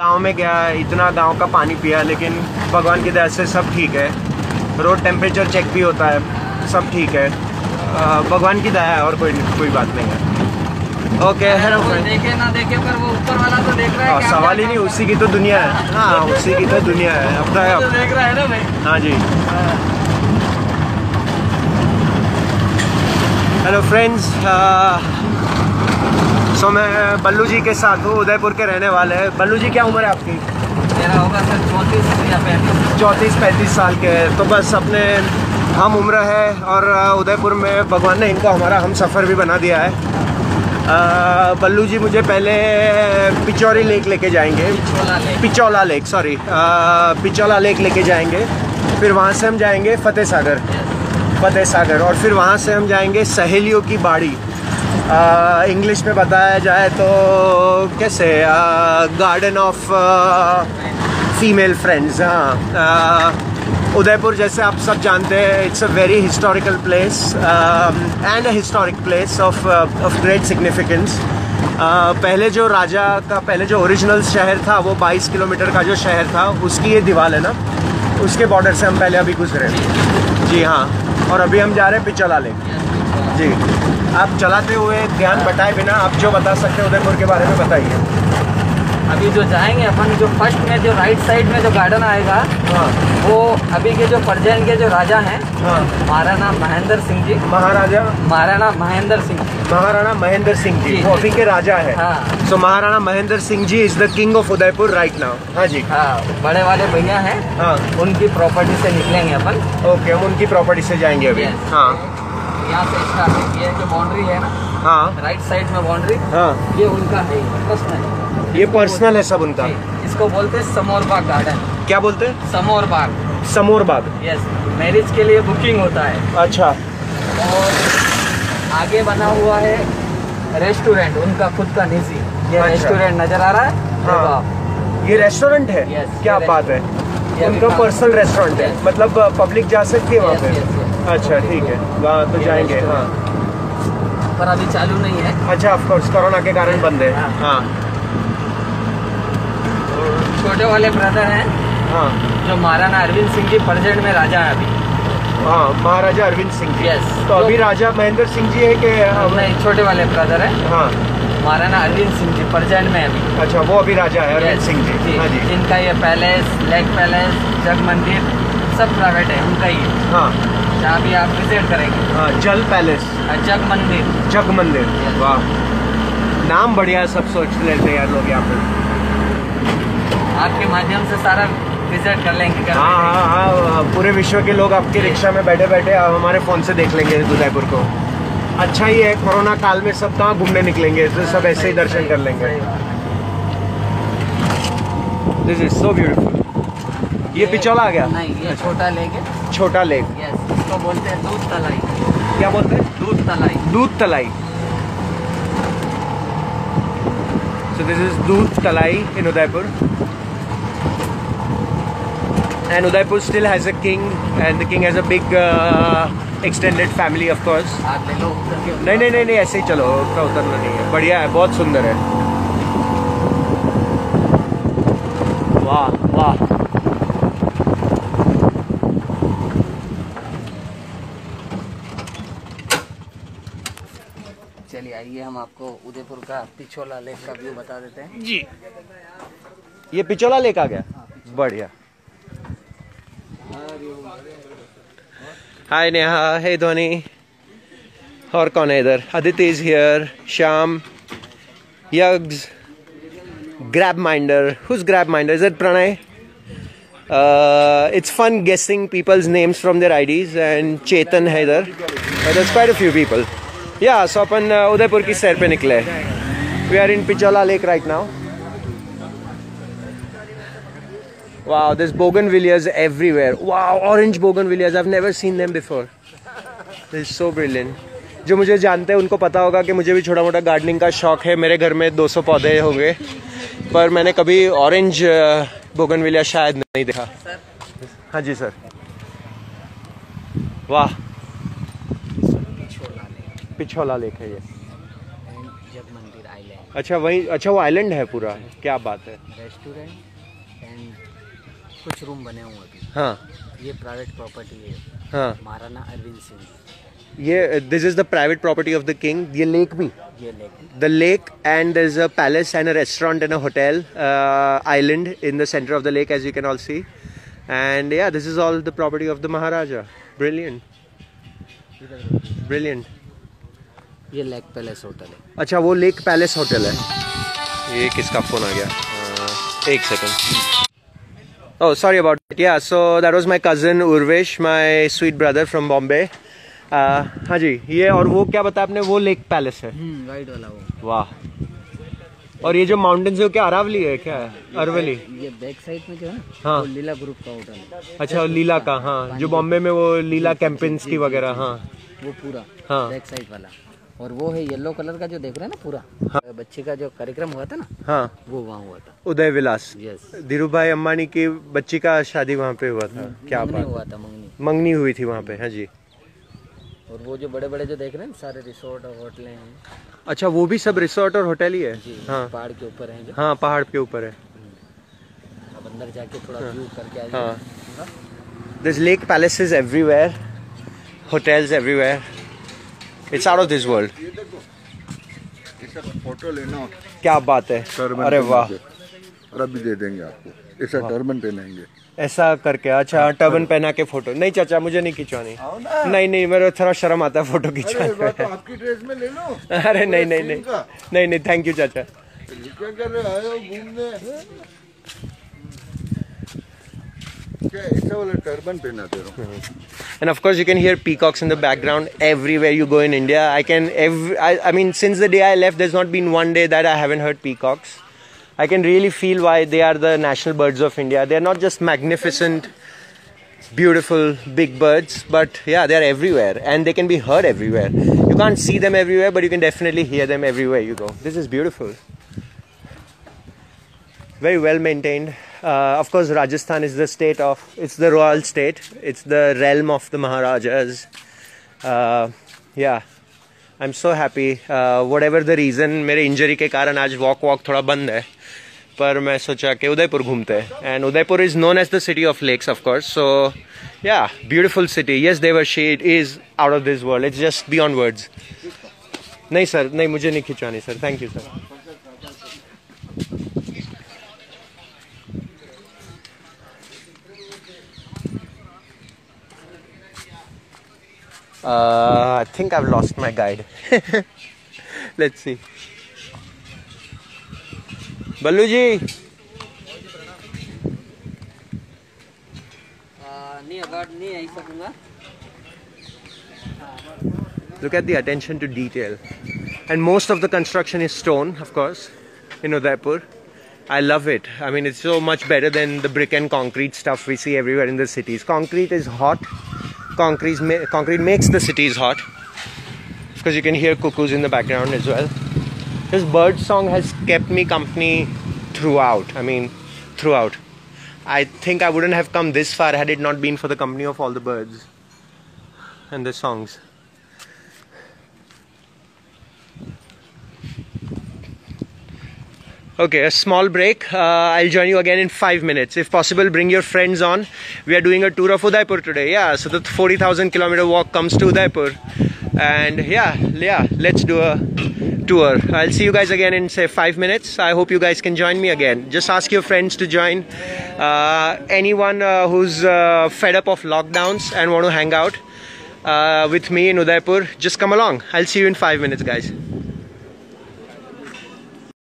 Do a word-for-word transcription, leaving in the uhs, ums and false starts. गांव में गया, इतना गांव का पानी पिया, लेकिन भगवान की दया से सब ठीक है। रोड टेम्परेचर चेक भी होता है, सब ठीक है, भगवान की दया है और कोई कोई बात नहीं है। ओके, देखे ना देखे पर वो ऊपर वाला तो देख रहा है, सवाल ही नहीं, उसी की तो दुनिया है। हाँ, उसी की तो दुनिया है, अपना है, तो देख रहा है ना भाई। हाँ जी। हेलो फ्रेंड्स, सो so, मैं बल्लू जी के साथ हूँ, उदयपुर के रहने वाले हैं। बल्लू जी, क्या उम्र है आपकी? मेरा होगा सर चौंतीस या पैंतीस। चौंतीस पैंतीस साल के हैं, तो बस अपने हम उम्र है, और उदयपुर में भगवान ने इनको हमारा हम सफ़र भी बना दिया है। बल्लू जी मुझे पहले पिचौरी लेक लेके जाएंगे, Pichola lake, Pichola lake sorry Pichola lake लेके जाएंगे, फिर वहाँ से हम जाएंगे फतेह सागर, फतेह सागर और फिर वहाँ से हम जाएंगे सहेलियों की बाड़ी। इंग्लिश में बताया जाए तो कैसे, गार्डन ऑफ फीमेल फ्रेंड्स। हाँ, उदयपुर जैसे आप सब जानते हैं, it's a very historical place and a historic place of of great significance. पहले जो राजा का, पहले जो ओरिजिनल शहर था, वो बाईस किलोमीटर का जो शहर था, उसकी ये दीवार है ना, उसके बॉर्डर से हम पहले अभी गुजरे। जी हाँ, और अभी हम जा रहे हैं पिचौला लेक। जी, आप चलाते हुए ध्यान बटाए बिना आप जो बता सकते हैं उदयपुर के बारे में बताइए। अभी जो जाएंगे अपन, जो फर्स्ट में जो राइट साइड में जो गार्डन आएगा, हाँ, वो अभी के जो परजैन के जो राजा हैं, हाँ, महाराणा महेंद्र सिंह जी, महाराजा महाराणा महेंद्र सिंह महाराणा महेंद्र सिंह जी, वो अभी के राजा है। हाँ, so Maharana Mahendra Singh ji is the king of Udaipur right now. हाँ जी, हाँ, बड़े वाले भैया हैं। हाँ, उनकी प्रॉपर्टी से निकलेंगे अपन। ओके, हम उनकी प्रॉपर्टी से जाएंगे अभी। हाँ, यहाँ से स्टार्टिंग ये जो बाउंड्री है ना, हाँ, राइट साइड में बाउंड्री, हाँ, ये उनका है, पर्सनल, ये पर्सनल है सब उनका। इसको बोलते हैं समोर बाग गार्डन। क्या बोलते हैं? समोर बाग। समोर बाग, यस। मैरिज के लिए बुकिंग होता है। अच्छा। और आगे बना हुआ है रेस्टोरेंट, उनका खुद का निजी। ये रेस्टोरेंट नजर आ रहा है? हाँ, ये रेस्टोरेंट है। क्या बात है, उनका पर्सनल रेस्टोरेंट है, मतलब पब्लिक जा सकती है वहाँ पे। अच्छा, ठीक है, वहाँ तो जाएंगे। हाँ, पर अभी चालू नहीं है। अच्छा, ऑफ कोर्स, कोरोना के कारण बंद है। हाँ, छोटे वाले ब्रदर हैं, हाँ, जो महाराणा अरविंद सिंह जी परजेंट में राजा है अभी। हाँ, महाराजा अरविंद सिंह जी, यस। तो अभी राजा महेंद्र सिंह जी है कि नहीं? छोटे वाले ब्रदर है। हाँ, महाराणा अरविंद सिंह जी परजेंट में अभी। अच्छा, वो अभी राजा है अरविंद सिंह जी। हाँ जी, जिनका ये पैलेस, लेक पैलेस, जग मंदिर, सब प्राइवेट है, उनका ही। हाँ, जहाँ भी आप विजिट करेंगे। हाँ, जल पैलेस, जग मंदिर, जग मंदिर, वाह, नाम बढ़िया, सब सोच लेते हैं यार लोग यहाँ पे। आपके माध्यम से सारा विजिट कर लेंगे। हाँ हाँ हाँ, पूरे विश्व के लोग आपके रिक्शा में बैठे बैठे हमारे फ़ोन से देख लेंगे उदयपुर को। अच्छा ही है, कोरोना काल में सब कहाँ घूमने निकलेंगे, तो सब ऐसे ही दर्शन कर लेंगे। This is so beautiful. ये पिछोला आ गया? नहीं, ये छोटा लेक है। छोटा लेक, यस, तो बोलते हैं दूध तलाई। क्या बोलते हैं? दूध तलाई। दूध तलाई, so this is Doodh Talai in Udaipur, and Udaipur still has a king, and the king has a big extended family, of course. नहीं नहीं नहीं, ऐसे ही चलो, उतना उतरना नहीं है। बढ़िया है, बहुत सुंदर है, वाह वाह। ये हम आपको उदयपुर का पिछोला लेक का व्यू बता देते हैं जी। ये पिछोला लेक आ गया, बढ़िया। हाय नेहा, हे धोनी, और कौन है इधर? आदित्य इज हियर, श्याम, यग्स, grab minder, who's grab minder? Is it Pranay? It's fun guessing people's names from their IDs, and Chetan है इधर। There's quite a few people. Yeah yeah, so so अपन उदयपुर की सैर पे निकले। We are in Pichola lake right now. Wow, this bougainvilleas everywhere. Wow, orange bougainvilleas, I have never seen them before, this is so brilliant. जो मुझे जानते हैं उनको पता होगा कि मुझे भी छोटा मोटा गार्डनिंग का शौक है। मेरे घर में दो सौ पौधे होंगे, पर मैंने कभी ऑरेंज बोगनविलिया शायद नहीं देखा। हाँ जी सर, वाह, पिछोला लेक है ये। जग मंदिर आइलैंड। अच्छा वही, अच्छा वो आइलैंड है पूरा, क्या बात है। रेस्टोरेंट एंड कुछ रूम बने हुए हैं। हाँ, ये प्राइवेट प्रॉपर्टी है। हाँ, महाराणा अरविंद सिंह। ये this is the private property of the king. ये लेक भी, ये lake, the lake and there is a palace and a restaurant and a hotel, island in the centre of the lake as you can all see. And yeah, this is all the property of the Maharaja. Brilliant, brilliant. ये lake palace hotel है। अच्छा वो lake palace hotel है। ये किसका phone आ गया? uh, एक second. Oh, sorry about that. Yeah, so that was my cousin Urvesh, my sweet brother from Bombay. Uh, हाँ जी, ये और वो क्या बताया आपने, वो लेक पैलेस है। हम्म, राइट वाला वो। वाह। और ये जो माउंटेन्स है वो क्या अरावली है? क्या है अरवली? ये बैक साइड में जो है ना, हाँ, लीला ग्रुप का होटल है। अच्छा, और लीला का, हाँ, जो बॉम्बे में वो लीला कैंपेन्स की वगैरह, हाँ, वो पूरा, हाँ, बैक साइड वाला। और वो है येलो कलर का जो देख रहे हैं ना पूरा, हाँ, बच्चे का जो कार्यक्रम हुआ था ना, हाँ, वो वहाँ हुआ था। उदय विलास, धीरू भाई अम्बानी की बच्ची का शादी वहाँ पे हुआ था। क्या बात, हुआ था मंगनी, मंगनी हुई थी वहाँ पे। हाँ जी। और वो जो बड़े बड़े जो देख रहे हैं सारे रिसोर्ट और होटल हैं। अच्छा, वो भी सब रिसोर्ट और होटल ही है। हाँ, पहाड़ के ऊपर है। हाँ, पहाड़ के ऊपर है। अब अंदर जाके थोड़ा व्यू करके आइए। हाँ, this lake palace is everywhere, hotels everywhere, it's out of this world. Photo लेना, क्या बात है। अरे वाह, अभी दे देंगे आपको। ऐसा टर्बन पहनाएंगे, ऐसा करके। अच्छा, टर्बन पहना के फोटो। नहीं चाचा, मुझे नहीं खिंचवानी। नहीं नहीं, मेरे थोड़ा शर्म आता है फोटो खिंचवाने में। तो आपकी ड्रेस में ले लो। अरे नहीं नहीं नहीं नहीं नहीं, थैंक यू चाचा। क्या कर रहे हो घूमने? क्या ऐसा वाला टर्बन पहना दे रहा हूं। And of course you can hear peacocks in the background everywhere you go in India. I can I mean since the day I left there has not been one day that I haven't heard peacocks. I can really feel why they are the national birds of India. They are not just magnificent, beautiful, big birds, but yeah, they are everywhere and they can be heard everywhere. You can't see them everywhere, but you can definitely hear them everywhere you go. This is beautiful. Very well maintained. Uh, of course, Rajasthan is the state of, it's the royal state. It's the realm of the Maharajas. Uh, yeah. I am so happy. Whatever the reason, मेरे injury के कारण आज walk walk थोड़ा बंद है, पर मैं सोचा कि उदयपुर घूमते हैं। And Udaipur is known as the city of lakes of course. So yeah, beautiful city. Yes देवर, she is out of this world, it's just beyond words. नहीं सर, नहीं, मुझे नहीं खिंचवानी sir, thank you sir. Uh, I think I've lost my guide. Let's see. Ballu ji. Uh, Look at the attention to detail. And most of the construction is stone, of course, in Udaipur. I love it. I mean, it's so much better than the brick and concrete stuff we see everywhere in the cities. Concrete is hot. Concrete, ma concrete makes the cities hot, because you can hear cuckoos in the background as well. This bird song has kept me company throughout. I mean, throughout. I think I wouldn't have come this far had it not been for the company of all the birds and the songs. Okay, a small break. Uh, I'll join you again in five minutes. If possible, bring your friends on. We are doing a tour of Udaipur today. Yeah, so the forty thousand kilometer walk comes to Udaipur. And yeah, yeah, let's do a tour. I'll see you guys again in, say, five minutes. I hope you guys can join me again. Just ask your friends to join. Uh, anyone uh, who's uh, fed up of lockdowns and want to hang out uh, with me in Udaipur, just come along. I'll see you in five minutes, guys.